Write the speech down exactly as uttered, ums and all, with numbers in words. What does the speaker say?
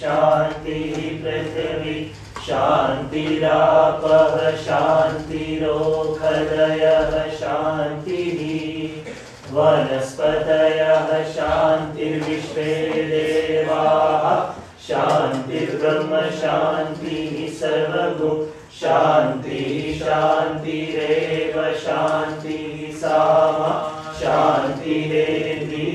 शांति पृथ्वी शांतिराप शांतिरोखदय शांति वनस्पतय शांतिर्विश्वे देवा शांतिर्ब्रह्म शांति सर्वगुण शांति शांतिरेव शांति सामा शांतिरेति।